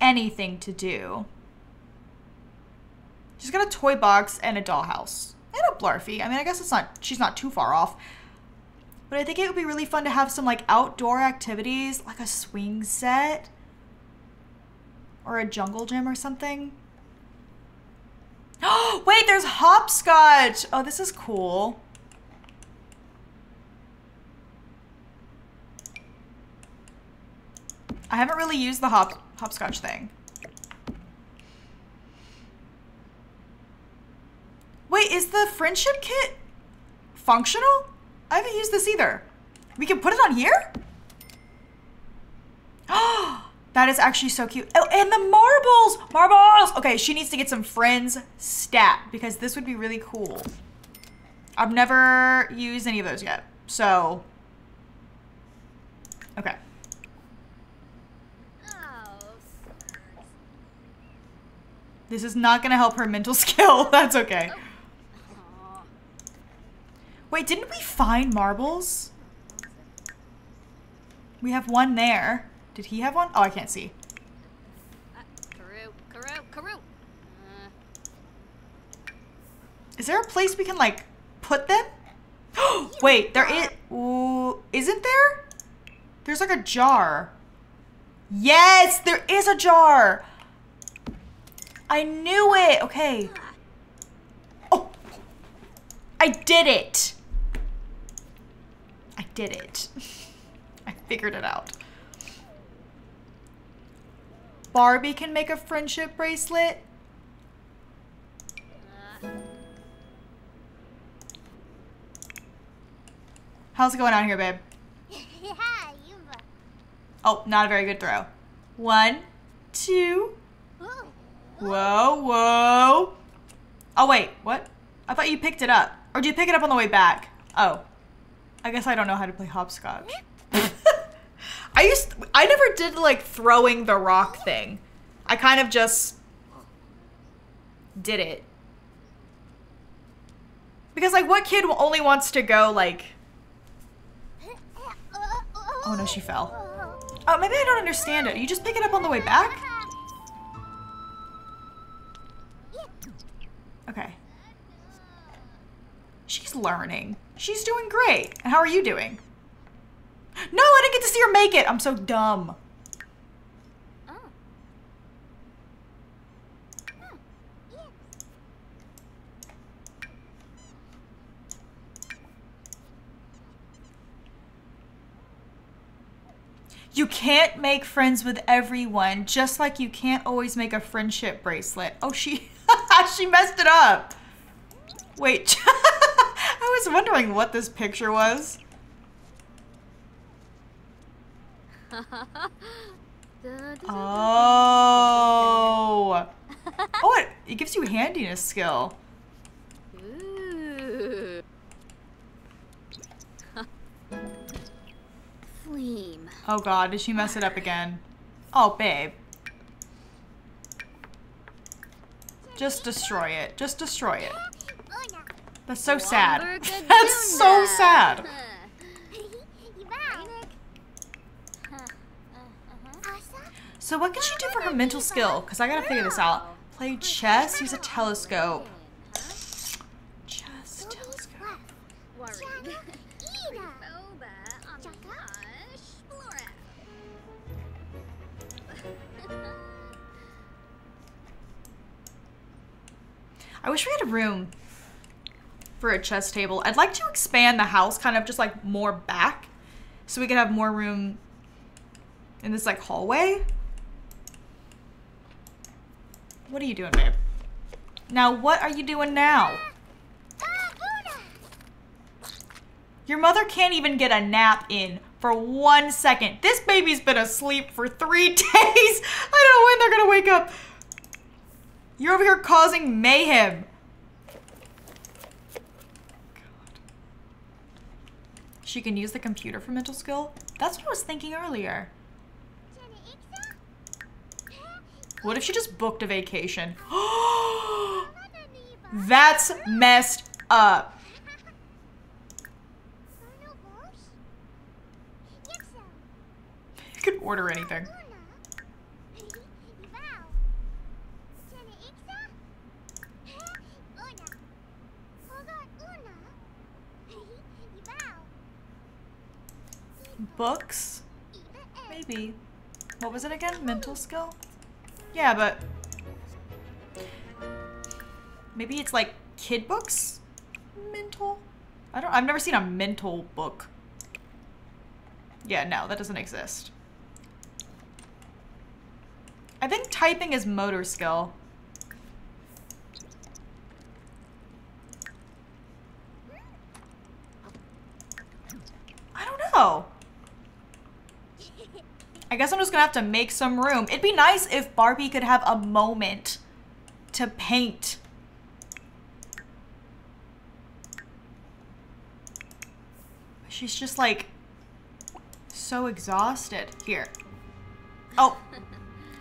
anything to do. She's got a toy box and a dollhouse and a Blarfy. I mean, I guess it's not, she's not too far off, but I think it would be really fun to have some, like, outdoor activities, like a swing set or a jungle gym or something. Oh, wait, there's hopscotch. Oh, this is cool. I haven't really used the hopscotch thing. Wait, is the friendship kit functional? I haven't used this either. We can put it on here? Oh, that is actually so cute. Oh, and the marbles! Marbles! Okay, she needs to get some friends stat because this would be really cool. I've never used any of those yet, so. Okay. This is not gonna help her mental skill. That's okay. Wait, didn't we find marbles? We have one there. Did he have one? Oh, I can't see. Is there a place we can, like, put them? Wait, there is. Ooh, isn't there? There's like a jar. Yes, there is a jar. I knew it! Okay. Oh! I did it! I did it. I figured it out. Barbie can make a friendship bracelet. How's it going out here, babe? Oh, not a very good throw. 1, 2. Whoa, whoa. Oh, wait, what? I thought you picked it up. Or did you pick it up on the way back? Oh. I guess I don't know how to play hopscotch. I never did, like, throwing the rock thing. I kind of just did it. Because, like, what kid only wants to go, like... Oh, no, she fell. Oh, maybe I don't understand it. You just pick it up on the way back? Okay. She's learning. She's doing great. And how are you doing? No, I didn't get to see her make it. I'm so dumb. You can't make friends with everyone, just like you can't always make a friendship bracelet. Oh, she she messed it up. Wait. I was wondering what this picture was. Oh. Oh, it gives you a handiness skill. Oh god, did she mess it up again? Oh, babe. Just destroy it. Just destroy it. That's so sad. That's so sad. So what can she do for her mental skill? Because I gotta figure this out. Play chess, use a telescope. Chess, telescope. I wish we had a room for a chess table. I'd like to expand the house kind of just like more back so we can have more room in this like hallway. What are you doing, babe? Now, what are you doing now? Your mother can't even get a nap in for 1 second. This baby's been asleep for 3 days. I don't know when they're gonna wake up. You're over here causing mayhem. She can use the computer for mental skill? That's what I was thinking earlier. What if she just booked a vacation? That's messed up. You could order anything. Books? Maybe. What was it again? Mental skill? Yeah, but... maybe it's like kid books? Mental? I've never seen a mental book. Yeah, no, that doesn't exist. I think typing is motor skill. I don't know. I guess I'm just gonna have to make some room. It'd be nice if Barbie could have a moment to paint. She's just like so exhausted. Here. Oh,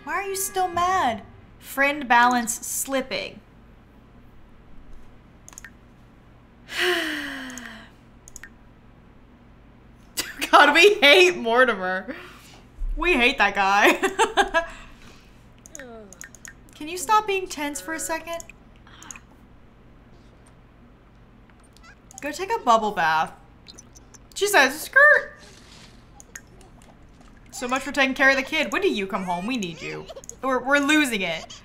why are you still mad? Friend balance slipping. God, we hate Mortimer. We hate that guy. Can you stop being tense for a second? Go take a bubble bath. She says, skirt. So much for taking care of the kid. When do you come home? We need you. We're losing it.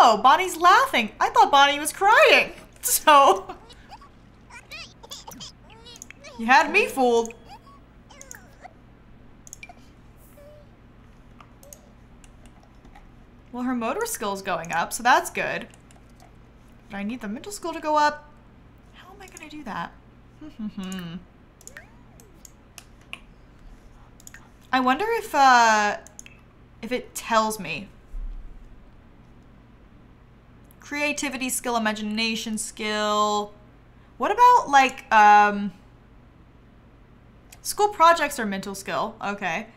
Oh, Bonnie's laughing. I thought Bonnie was crying. So you had me fooled. Well, her motor skill's going up, so that's good. But I need the mental skill to go up. How am I gonna do that? I wonder if it tells me. Creativity skill, imagination skill. What about like school projects or mental skill? Okay.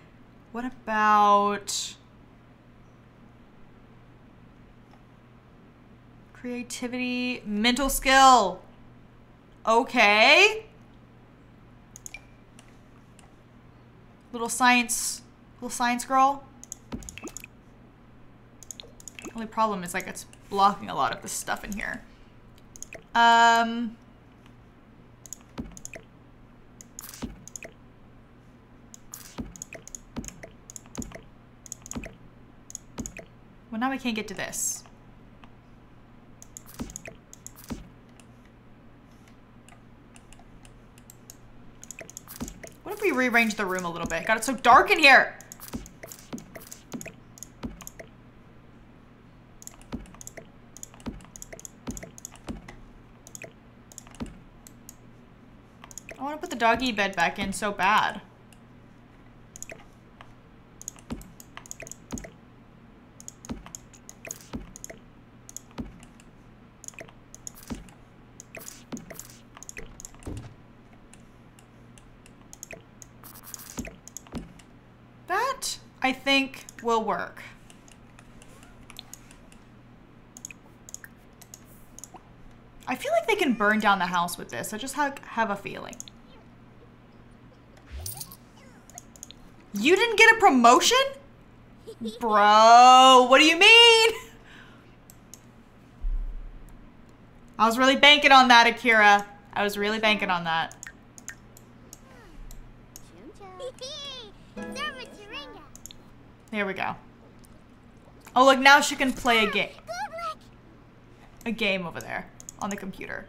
What about creativity, mental skill? Okay. Little science girl. Only problem is like it's blocking a lot of this stuff in here. Well, now we can't get to this. What if we rearrange the room a little bit? God, it's so dark in here! I want to put the doggy bed back in so bad. I think will work. I feel like they can burn down the house with this. I just have a feeling. You didn't get a promotion? Bro, what do you mean? I was really banking on that, Akira. I was really banking on that. There we go. Oh, look, now she can play a game. A game over there on the computer.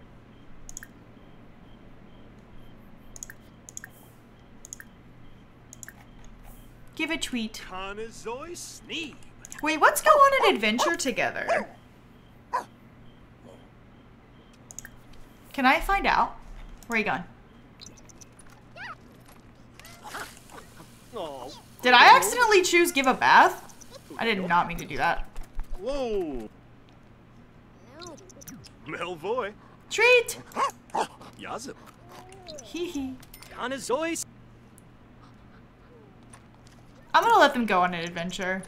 Give a tweet. Wait, let's go on an adventure together. Can I find out? Where are you going? Oh. Did I accidentally choose give a bath? I did not mean to do that. Whoa. Melvoy. Treat. Yazip. Hee hee. I'm gonna let them go on an adventure.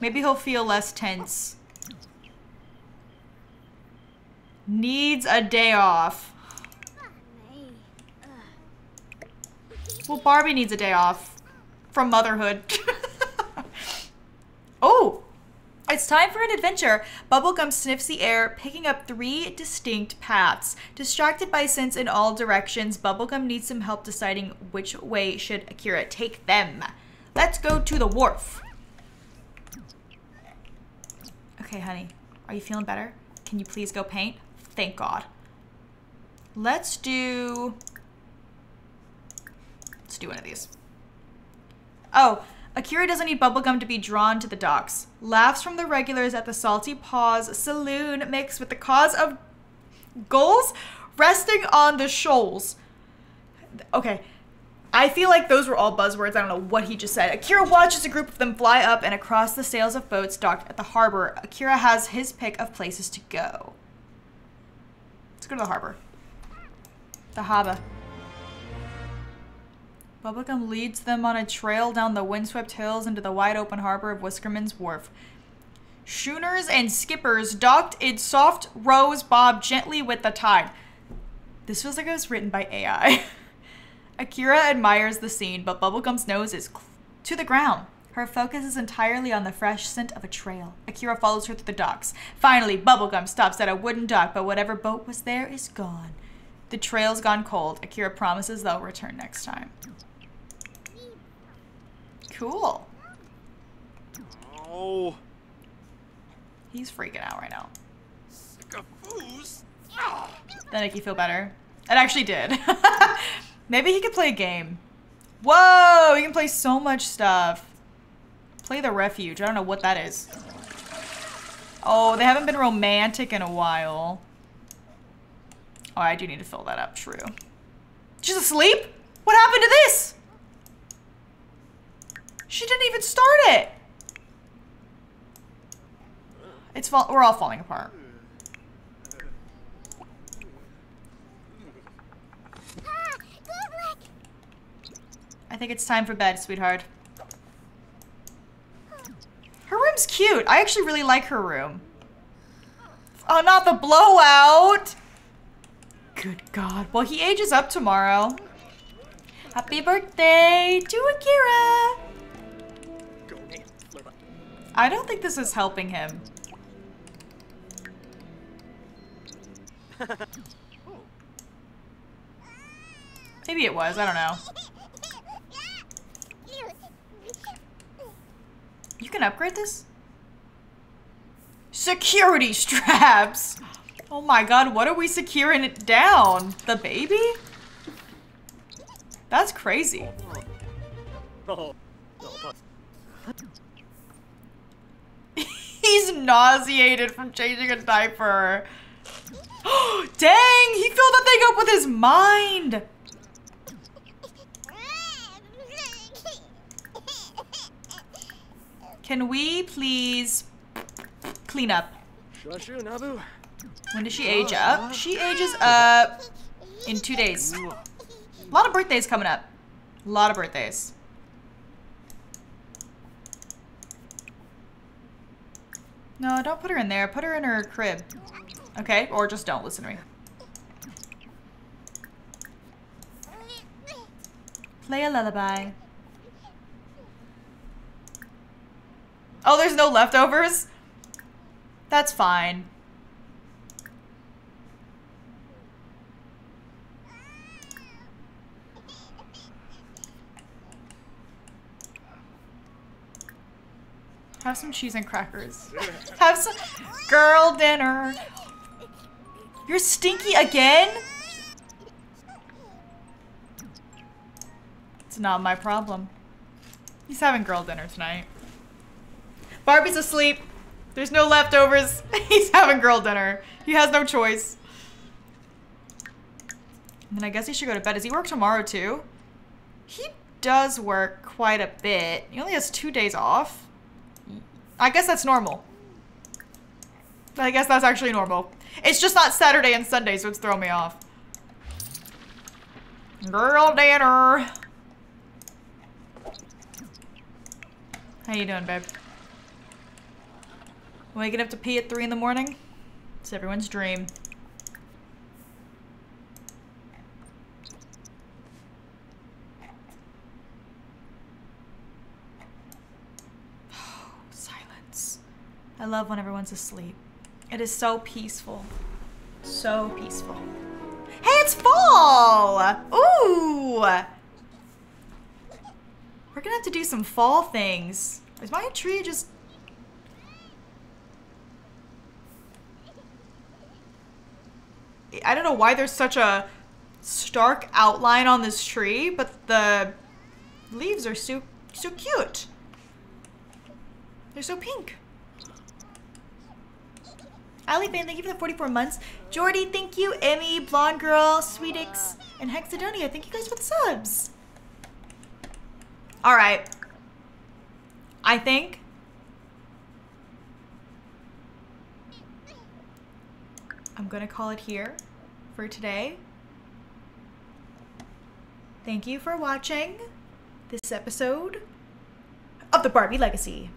Maybe he'll feel less tense. Needs a day off. Well, Barbie needs a day off. From motherhood. Oh, it's time for an adventure. Bubblegum sniffs the air, picking up 3 distinct paths. Distracted by scents in all directions, Bubblegum needs some help deciding which way should Akira take them. Let's go to the wharf. Okay, honey, are you feeling better? Can you please go paint? Thank God. Let's do one of these. Oh, Akira doesn't need bubblegum to be drawn to the docks. Laughs from the regulars at the Salty Paws Saloon mixed with the cause of gulls resting on the shoals. Okay, I feel like those were all buzzwords. I don't know what he just said. Akira watches a group of them fly up and across the sails of boats docked at the harbor. Akira has his pick of places to go. Let's go to the harbor. The harbor. Bubblegum leads them on a trail down the windswept hills into the wide open harbor of Whiskerman's Wharf. Schooners and skippers docked in soft rows bob gently with the tide. This feels like it was written by AI. Akira admires the scene, but Bubblegum's nose is to the ground. Her focus is entirely on the fresh scent of a trail. Akira follows her through the docks. Finally, Bubblegum stops at a wooden dock, but whatever boat was there is gone. The trail's gone cold. Akira promises they'll return next time. Cool. Oh. He's freaking out right now. That make you feel better? It actually did. Maybe he could play a game. Whoa, he can play so much stuff. Play the refuge. I don't know what that is. Oh, they haven't been romantic in a while. Oh, I do need to fill that up. True. She's asleep? What happened to this? She didn't even start it. It's we're all falling apart. I think it's time for bed, sweetheart. Her room's cute. I actually really like her room. Oh, not the blowout. Good God. Well, he ages up tomorrow. Happy birthday to Akira. I don't think this is helping him. Maybe it was. I don't know. You can upgrade this? Security straps! Oh my God, what are we securing it down? The baby? That's crazy. He's nauseated from changing a diaper. Dang, he filled that thing up with his mind. Can we please clean up? When does she age up? She ages up in 2 days. A lot of birthdays coming up. A lot of birthdays. No, don't put her in there. Put her in her crib. Okay? Or just don't listen to me. Play a lullaby. Oh, there's no leftovers? That's fine. Have some cheese and crackers. Have some girl dinner. You're stinky again? It's not my problem. He's having girl dinner tonight. Barbie's asleep. There's no leftovers. He's having girl dinner. He has no choice. And then I guess he should go to bed. Does he work tomorrow too? He does work quite a bit. He only has 2 days off. I guess that's normal. I guess that's actually normal. It's just not Saturday and Sunday, so it's throwing me off. Girl dinner. How you doing, babe? Waking up to pee at 3 in the morning? It's everyone's dream. Oh, silence. I love when everyone's asleep. It is so peaceful. So peaceful. Hey, it's fall! Ooh! We're gonna have to do some fall things. Is my tree just... I don't know why there's such a stark outline on this tree, but the leaves are so cute. They're so pink. Ali Fan, thank you for the 44 months. Jordy, thank you. Emmy, Blonde Girl, Sweetix, and Hexadonia, thank you guys for the subs. All right. I think... I'm gonna call it here for today. Thank you for watching this episode of the Barbie Legacy.